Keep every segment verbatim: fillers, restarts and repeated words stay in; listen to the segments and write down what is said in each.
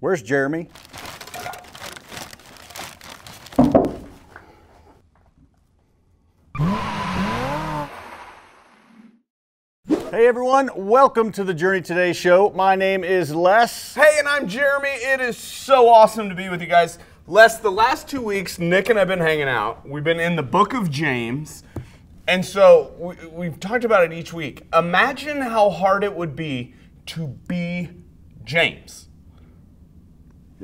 Where's Jeremy? Hey everyone, welcome to the Journey Today Show. My name is Les. Hey, and I'm Jeremy. It is so awesome to be with you guys. Les, the last two weeks, Nick and I have been hanging out. We've been in the Book of James, and so we, we've talked about it each week. Imagine how hard it would be to be James.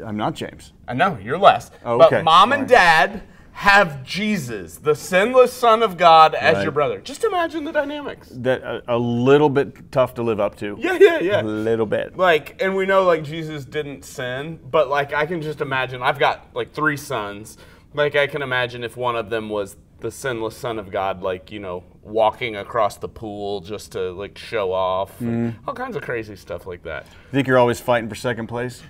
I'm not James. I know, you're Les. Oh, okay. But mom and dad have Jesus, the sinless Son of God, as right. your brother. Just imagine the dynamics. That uh, a little bit tough to live up to. Yeah, yeah, yeah. A little bit. Like, and we know like Jesus didn't sin, but like I can just imagine. I've got like three sons. Like I can imagine if one of them was the sinless Son of God, like you know, walking across the pool just to like show off, mm. all kinds of crazy stuff like that. You think you're always fighting for second place?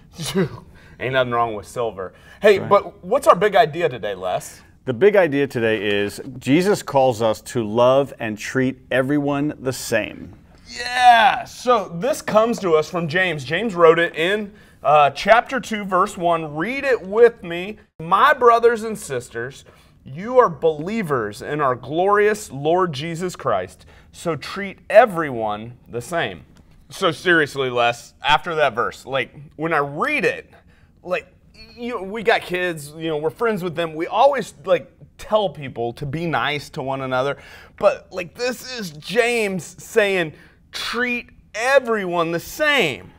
Ain't nothing wrong with silver. Hey, right. but what's our big idea today, Les? The big idea today is Jesus calls us to love and treat everyone the same. Yeah, so this comes to us from James. James wrote it in uh, chapter two, verse one. Read it with me. My brothers and sisters, you are believers in our glorious Lord Jesus Christ, so treat everyone the same. So seriously, Les, after that verse, like when I read it, like, you know, we got kids, you know, we're friends with them. We always, like, tell people to be nice to one another. But, like, this is James saying, treat everyone the same.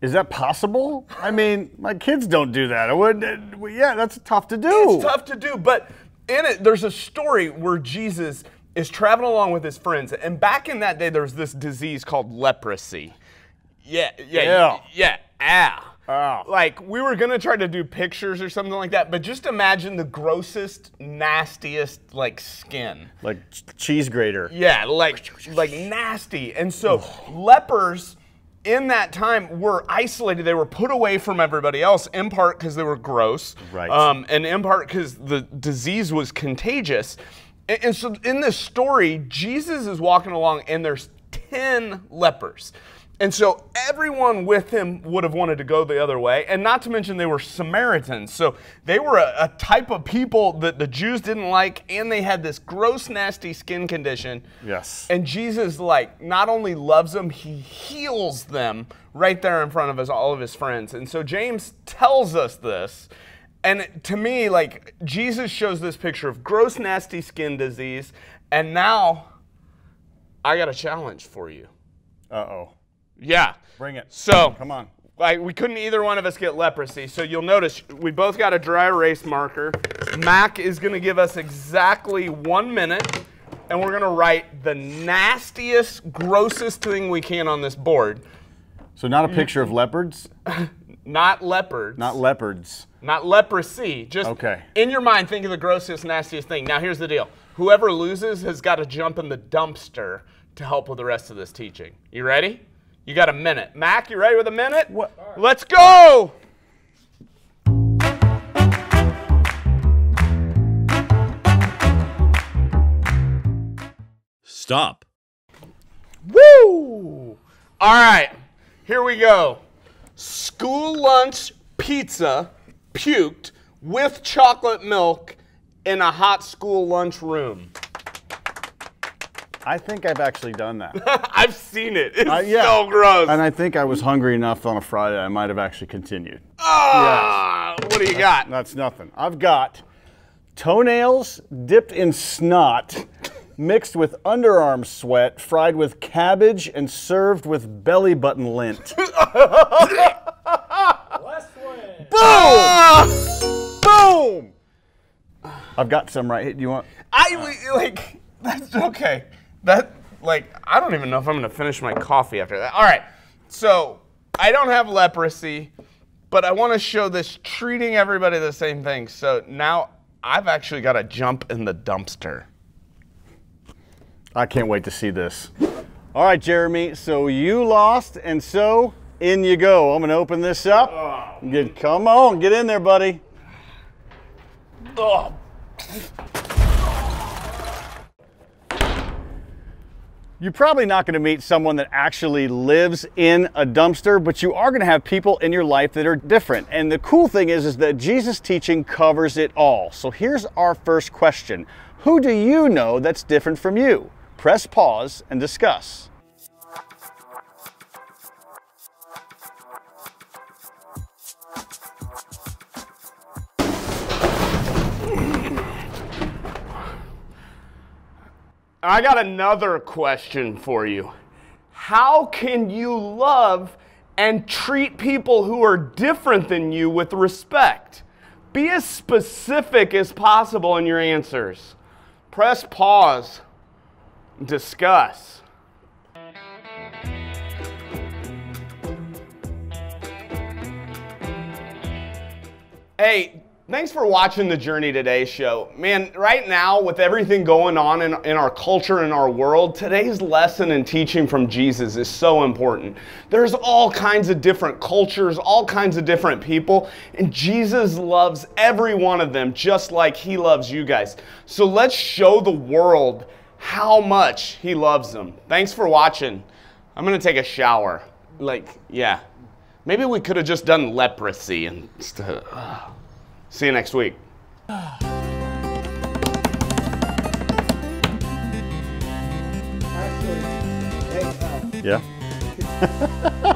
Is that possible? I mean, my kids don't do that. I wouldn't, yeah, that's tough to do. It's tough to do. But in it, there's a story where Jesus is traveling along with his friends. And back in that day, there was this disease called leprosy. Yeah, yeah, yeah, yeah. Ow. Oh. Like, we were going to try to do pictures or something like that, but just imagine the grossest, nastiest, like, skin. Like ch cheese grater. Yeah, like, like nasty. And so lepers in that time were isolated. They were put away from everybody else, in part because they were gross, right. um, and in part because the disease was contagious. And, and so in this story, Jesus is walking along, and there's ten lepers. And so everyone with him would have wanted to go the other way. And not to mention they were Samaritans. So they were a, a type of people that the Jews didn't like, and they had this gross, nasty skin condition. Yes. And Jesus, like, not only loves them, he heals them right there in front of us, all of his friends. And so James tells us this. And to me, like, Jesus shows this picture of gross, nasty skin disease. And now I got a challenge for you. Uh-oh. Yeah. Bring it. So, come on. Like, we couldn't either one of us get leprosy. So you'll notice we both got a dry erase marker. Mac is going to give us exactly one minute, and we're going to write the nastiest, grossest thing we can on this board. So not a picture of leopards? Not leopards. Not leopards. Not leprosy. Just okay. in your mind, think of the grossest, nastiest thing. Now, here's the deal. Whoever loses has got to jump in the dumpster to help with the rest of this teaching. You ready? You got a minute. Mac, you ready with a minute? What? Right. Let's go! Stop. Woo! All right, here we go. School lunch pizza puked with chocolate milk in a hot school lunch room. I think I've actually done that. I've seen it. It's uh, yeah. so gross. And I think I was hungry enough on a Friday, I might have actually continued. Ah, oh, yes. What do you got? That's, that's nothing. I've got toenails dipped in snot, mixed with underarm sweat, fried with cabbage, and served with belly button lint. Westwood. Boom! Boom! I've got some right here. Do you want? I, like, that's okay. That, like, I don't even know if I'm going to finish my coffee after that. All right, so I don't have leprosy, but I want to show this treating everybody the same thing. So now I've actually got to jump in the dumpster. I can't wait to see this. All right, Jeremy, so you lost, and so in you go. I'm going to open this up. Oh. Come on, get in there, buddy. Oh. You're probably not going to meet someone that actually lives in a dumpster, but you are going to have people in your life that are different. And the cool thing is, is that Jesus' teaching covers it all. So here's our first question. Who do you know that's different from you? Press pause and discuss. I got another question for you. How can you love and treat people who are different than you with respect? Be as specific as possible in your answers. Press pause. Discuss. Hey, thanks for watching the Journey Today Show. Man, right now, with everything going on in, in our culture and our world, today's lesson and teaching from Jesus is so important. There's all kinds of different cultures, all kinds of different people, and Jesus loves every one of them just like He loves you guys. So let's show the world how much He loves them. Thanks for watching. I'm gonna take a shower. Like, yeah. Maybe we could have just done leprosy and stuff. Uh, See you next week. Yeah.